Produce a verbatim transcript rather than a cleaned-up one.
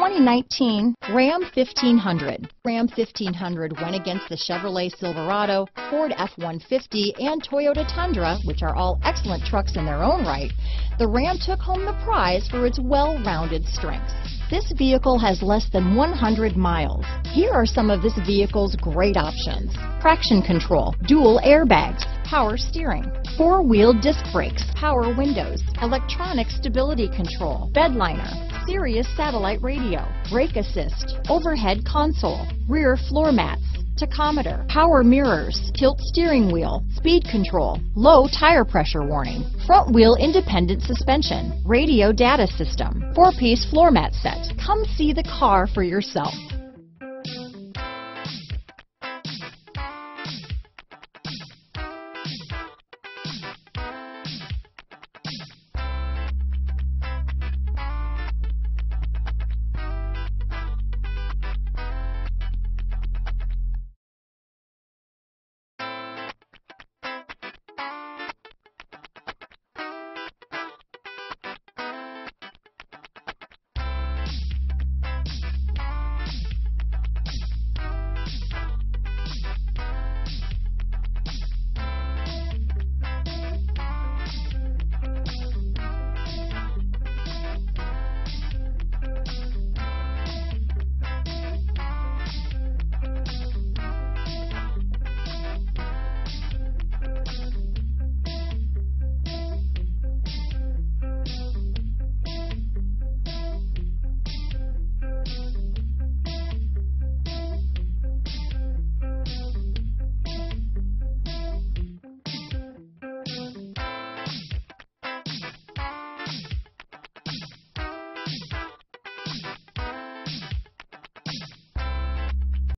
twenty nineteen Ram fifteen hundred. Ram fifteen hundred went against the Chevrolet Silverado, Ford F one fifty, and Toyota Tundra, which are all excellent trucks in their own right. The Ram took home the prize for its well-rounded strengths. This vehicle has less than one hundred miles. Here are some of this vehicle's great options: traction control, dual airbags, power steering, four-wheel disc brakes, power windows, electronic stability control, bed liner, Sirius satellite radio, brake assist, overhead console, rear floor mats, tachometer, power mirrors, tilt steering wheel, speed control, low tire pressure warning, front wheel independent suspension, radio data system, four-piece floor mat set. Come see the car for yourself.